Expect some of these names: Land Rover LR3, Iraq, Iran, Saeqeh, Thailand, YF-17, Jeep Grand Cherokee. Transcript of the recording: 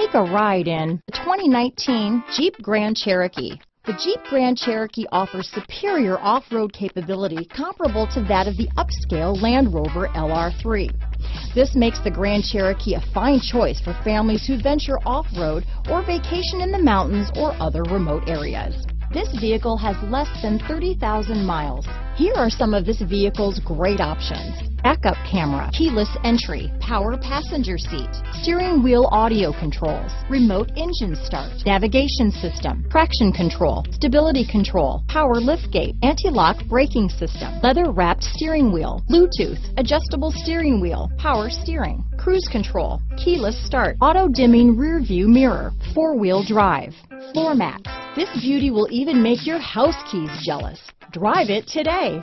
Take a ride in the 2019 Jeep Grand Cherokee. The Jeep Grand Cherokee offers superior off-road capability comparable to that of the upscale Land Rover LR3. This makes the Grand Cherokee a fine choice for families who venture off-road or vacation in the mountains or other remote areas. This vehicle has less than 30,000 miles. Here are some of this vehicle's great options: backup camera, keyless entry, power passenger seat, steering wheel audio controls, remote engine start, navigation system, traction control, stability control, power liftgate, anti-lock braking system, leather-wrapped steering wheel, Bluetooth, adjustable steering wheel, power steering, cruise control, keyless start, auto-dimming rear-view mirror, four-wheel drive, floor mats. This beauty will even make your house keys jealous. Drive it today.